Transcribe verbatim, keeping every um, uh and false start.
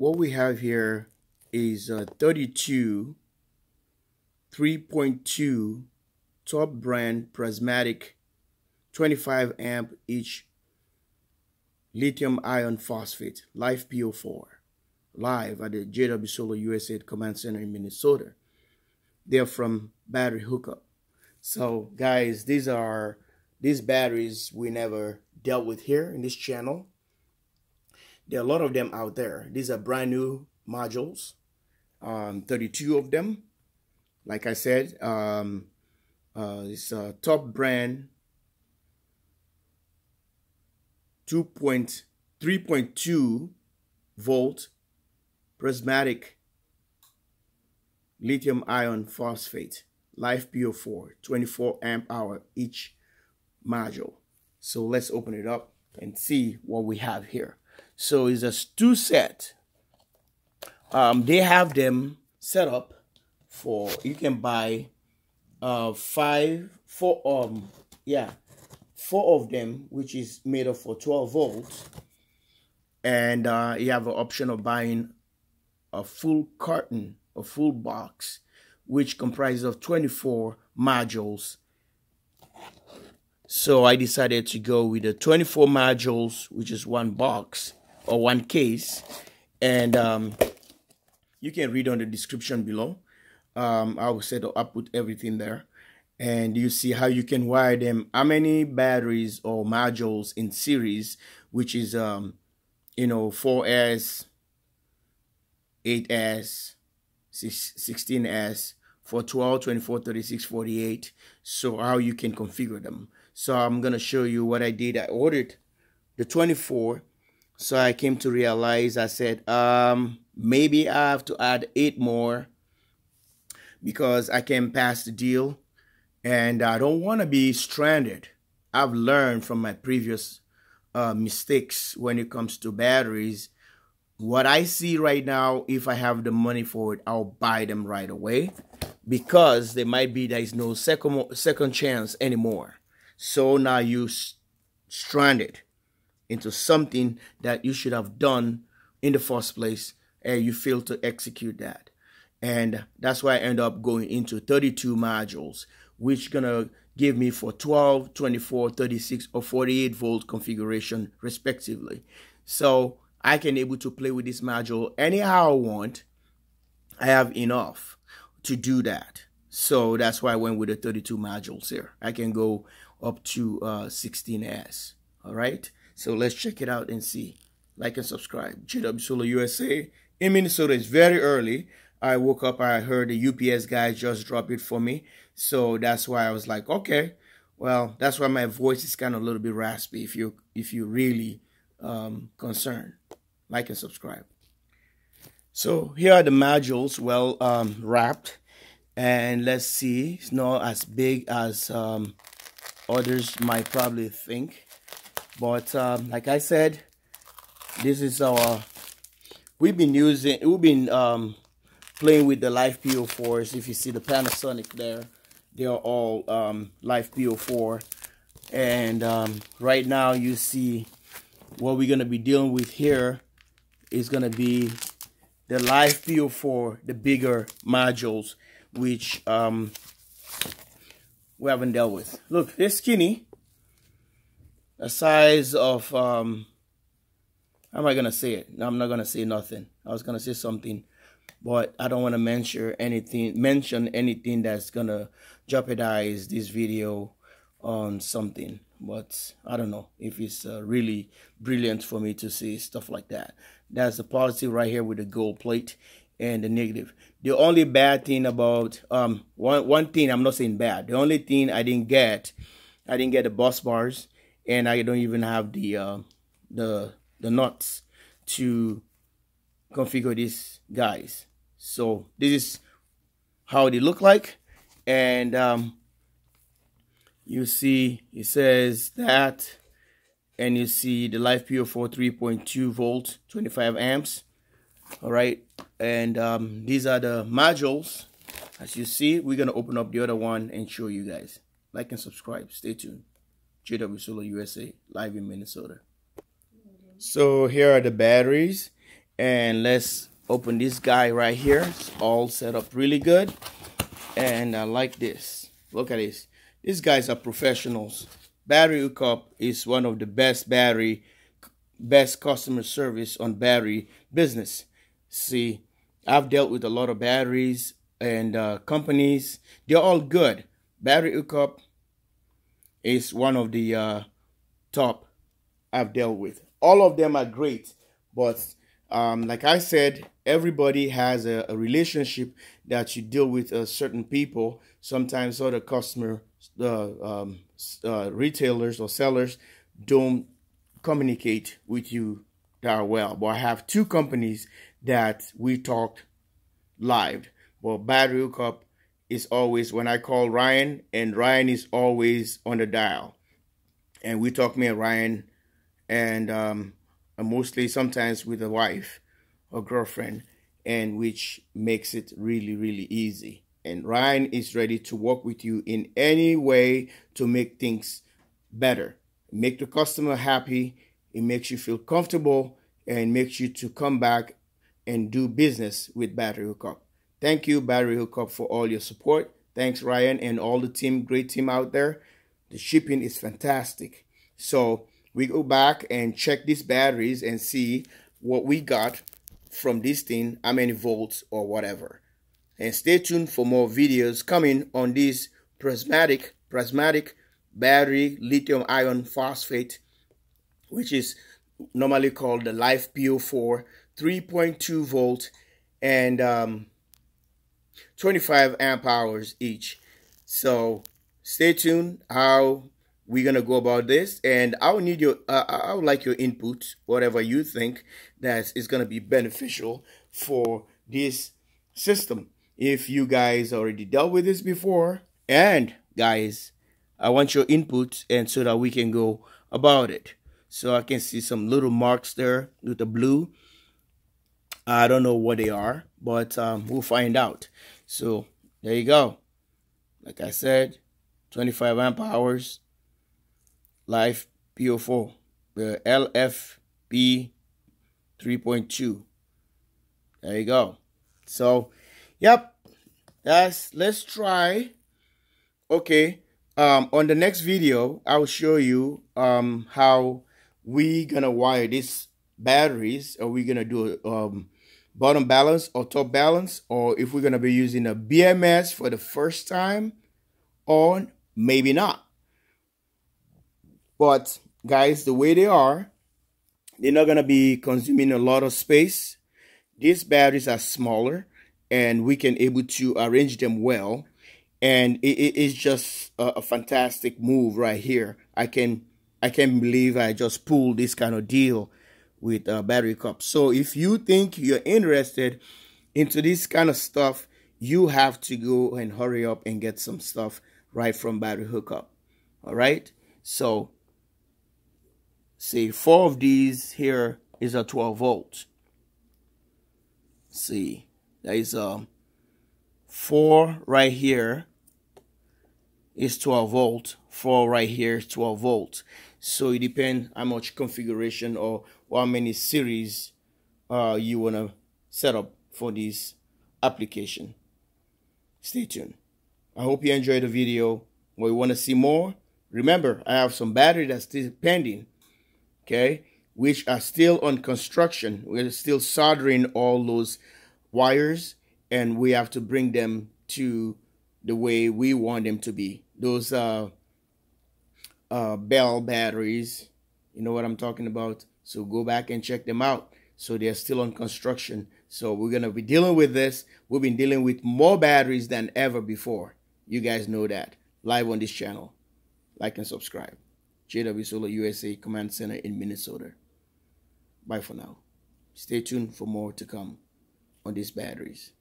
what we have here is a thirty-two three point two top brand prismatic twenty-five amp each lithium iron phosphate LiFePO four live at the J W Solar U S A Command Center in Minnesota. They're from Battery Hookup. So guys, these are these batteries we never dealt with here in this channel. There are a lot of them out there. These are brand new modules, um, thirty-two of them. Like I said, um, uh, it's a top brand two point three point two volt prismatic lithium ion phosphate LiFePO four, twenty-four amp hour each module. So let's open it up and see what we have here. So it's a two set. Um, they have them set up for, you can buy uh, five, four, um, yeah, four of them, which is made up for twelve volts. And uh, you have an option of buying a full carton, a full box, which comprises of twenty-four modules. So I decided to go with the twenty-four modules, which is one box or one case. And um, you can read on the description below. Um, I will set up, put everything there. And you see how you can wire them, how many batteries or modules in series, which is, um, you know, four S, eight S, sixteen S, for twelve, twenty-four, thirty-six, forty-eight. So how you can configure them. So I'm going to show you what I did. I ordered the twenty-four. So I came to realize, I said, um, maybe I have to add eight more because I can pass the deal. And I don't want to be stranded. I've learned from my previous uh, mistakes when it comes to batteries. What I see right now, if I have the money for it, I'll buy them right away, because there might be there is no second second chance anymore. So now you're stranded into something that you should have done in the first place, and you fail to execute that. And that's why I end up going into thirty-two modules, which gonna give me for twelve, twenty-four, thirty-six, or forty-eight volt configuration respectively. So I can able to play with this module anyhow I want. I have enough to do that. So that's why I went with the thirty-two modules here. I can go up to uh, sixteen S. All right. So let's check it out and see. Like and subscribe. J W Solar U S A in Minnesota. It's very early. I woke up. I heard the U P S guy just drop it for me. So that's why I was like, okay. Well, that's why my voice is kind of a little bit raspy. If you if you really um, concerned. Like and subscribe. So here are the modules, well um, wrapped, and let's see. It's not as big as um, others might probably think, but um, like I said, this is our. We've been using. We've been um, playing with the LiFePO fours. If you see the Panasonic there, they are all um, LiFePO four, and um, right now you see what we're gonna be dealing with here is gonna be the LiFePO four, the bigger modules, which um, we haven't dealt with. Look, they're skinny, a size of, um, how am I gonna say it? No, I'm not gonna say nothing. I was gonna say something, but I don't wanna mention anything, mention anything that's gonna jeopardize this video on something. But I don't know if it's uh, really brilliant for me to see stuff like that. That's the positive right here with the gold plate and the negative. The only bad thing about, um, one, one thing, I'm not saying bad. The only thing I didn't get, I didn't get the bus bars, and I don't even have the, uh, the, the nuts to configure these guys. So this is how they look like. And, um, you see it says that, and you see the LiFePO four three point two volt, twenty-five amps. All right, and um, these are the modules. As you see, we're gonna open up the other one and show you guys. Like and subscribe, stay tuned. J W Solar U S A, live in Minnesota. So here are the batteries, And let's open this guy right here. It's all set up really good. And I like this. Look at this. These guys are professionals. BatteryHookup is one of the best battery, best customer service on battery business. See, I've dealt with a lot of batteries and uh, companies. They're all good. BatteryHookup is one of the uh, top I've dealt with. All of them are great, but um, like I said, everybody has a, a relationship that you deal with uh, certain people. Sometimes other customer uh, um, uh, retailers or sellers don't communicate with you that well. But I have two companies that we talked live. Well, BatteryHookup is always, when I call Ryan, and Ryan is always on the dial. And we talk, me and Ryan, and um, mostly sometimes with a wife or girlfriend, and which makes it really, really easy. And Ryan is ready to work with you in any way to make things better. Make the customer happy. It makes you feel comfortable and makes you to come back and do business with BatteryHookup. Thank you, BatteryHookup, for all your support. Thanks, Ryan, and all the team, great team out there. The shipping is fantastic. So we go back and check these batteries and see what we got from this thing, how many volts or whatever. And stay tuned for more videos coming on this prismatic, prismatic battery lithium iron phosphate, which is normally called the LiFePO four, three point two volt, and um, twenty-five amp hours each. So stay tuned how we're gonna go about this, and I will need your uh, I would like your input, whatever you think that is gonna be beneficial for this system, if you guys already dealt with this before. And guys, I want your input, and so that we can go about it. So I can see some little marks there with the blue. I don't know what they are, but um, we'll find out. So there you go. Like I said, twenty-five amp hours, LiFePO four, the L F P three point two. There you go. So, yep, that's, let's try. Okay, um, on the next video, I'll show you um, how we gonna wire these batteries. Are we gonna do a um, bottom balance or top balance, or if we're gonna be using a B M S for the first time, or maybe not. But guys, the way they are, they're not gonna be consuming a lot of space. These batteries are smaller, and we can able to arrange them well, and it, it is just a, a fantastic move right here. I can I can't believe I just pulled this kind of deal with uh, BatteryHookup. So if you think you're interested into this kind of stuff, you have to go and hurry up and get some stuff right from BatteryHookup. All right. So see, four of these here is a twelve volts. See, there is um four right here is twelve volt, four right here is twelve volts. So it depends how much configuration or how many series uh you want to set up for this application. Stay tuned. I hope you enjoyed the video. Well, you want to see more? Remember, I have some battery that's still pending, okay, which are still on construction. We're still soldering all those wires, and we have to bring them to the way we want them to be. Those uh, uh, Bell batteries, you know what I'm talking about. So go back and check them out. So they're still on construction. So we're gonna be dealing with this. We've been dealing with more batteries than ever before. You guys know that. Live on this channel. Like and subscribe. J W Solar U S A Command Center in Minnesota. Bye for now. Stay tuned for more to come on these batteries.